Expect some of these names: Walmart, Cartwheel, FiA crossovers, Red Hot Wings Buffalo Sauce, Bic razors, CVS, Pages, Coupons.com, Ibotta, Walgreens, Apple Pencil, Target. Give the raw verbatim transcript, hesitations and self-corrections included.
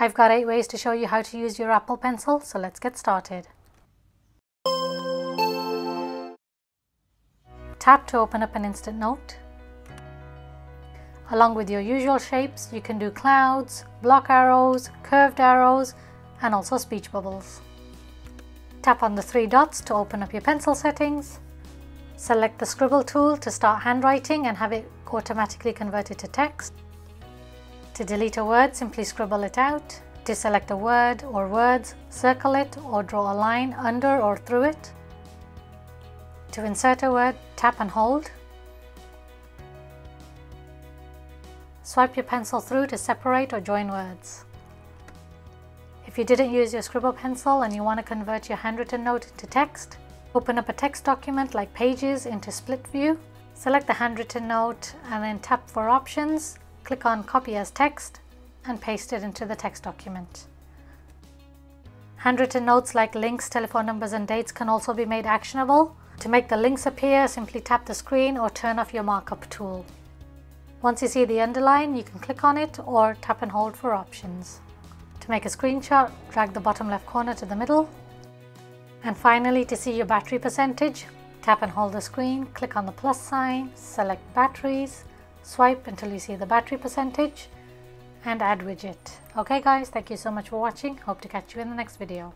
I've got eight ways to show you how to use your Apple Pencil, so let's get started. Tap to open up an instant note. Along with your usual shapes, you can do clouds, block arrows, curved arrows, and also speech bubbles. Tap on the three dots to open up your pencil settings. Select the scribble tool to start handwriting and have it automatically converted to text. To delete a word, simply scribble it out. To select a word or words, circle it or draw a line under or through it. To insert a word, tap and hold. Swipe your pencil through to separate or join words. If you didn't use your scribble pencil and you want to convert your handwritten note into text, open up a text document like Pages into split view, select the handwritten note and then tap for options, click on copy as text and paste it into the text document. Handwritten notes like links, telephone numbers and dates can also be made actionable. To make the links appear, simply tap the screen or turn off your markup tool. Once you see the underline, you can click on it or tap and hold for options. To make a screenshot, drag the bottom left corner to the middle. And finally, to see your battery percentage, tap and hold the screen, click on the plus sign, select batteries, swipe until you see the battery percentage, and add widget. Okay guys, thank you so much for watching. Hope to catch you in the next video.